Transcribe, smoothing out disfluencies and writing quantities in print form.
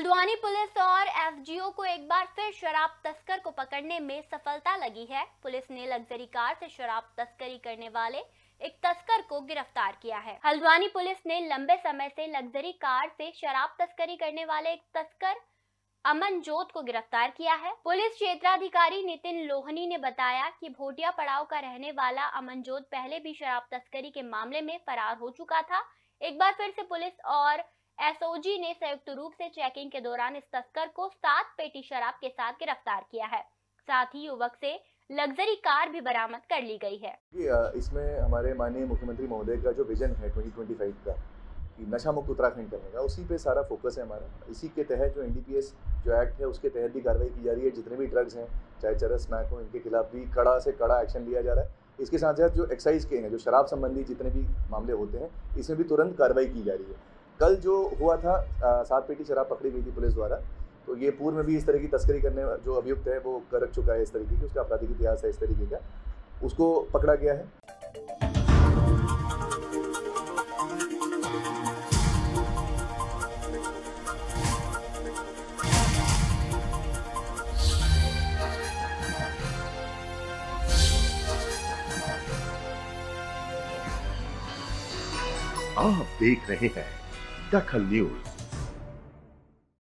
Haldwani police और SOG को एक बार फिर शराब तस्कर को पकड़ने में सफलता लगी है। पुलिस ने लग्जरी कार से शराब तस्करी करने वाले एक तस्कर को गिरफ्तार किया है। हल्द्वानी पुलिस ने लंबे समय से लग्जरी कार से शराब तस्करी करने वाले एक तस्कर अमनजोत को गिरफ्तार किया है। पुलिस क्षेत्राधिकारी नितिन लोहनी ने बताया कि भोटिया पड़ाव का रहने वाला अमनजोत पहले भी शराब तस्करी के मामले में फरार हो चुका था। एक बार फिर से पुलिस और एसओजी ने संयुक्त रूप से चेकिंग के दौरान इस तस्कर को 7 पेटी शराब के साथ गिरफ्तार किया है। साथ ही युवक से लग्जरी कार भी बरामद कर ली गई है। इसमें हमारे माननीय मुख्यमंत्री महोदय का जो विजन है 2025 का कि नशा मुक्त उत्तराखंड करने का, उसी पे सारा फोकस है हमारा। इसी के तहत जो एनडीपीएस जो एक्ट है उसके तहत भी कार्रवाई की जा रही है। जितने भी ड्रग्स हैं, चाहे चरस स्मैक हो, इनके खिलाफ भी कड़ा से कड़ा एक्शन लिया जा रहा है। इसके साथ साथ जो एक्साइज के हैं, जो शराब संबंधी जितने भी मामले होते हैं, इसमें भी तुरंत कार्रवाई की जा रही है। कल जो हुआ था 7 पेटी शराब पकड़ी गई थी पुलिस द्वारा, तो ये पूर्व में भी इस तरह की तस्करी करने जो अभियुक्त है वो कर चुका है। इस तरीके की उसका आपराधिक इतिहास है, इस तरीके का उसको पकड़ा गया है। आप देख रहे हैं दखल न्यूज़।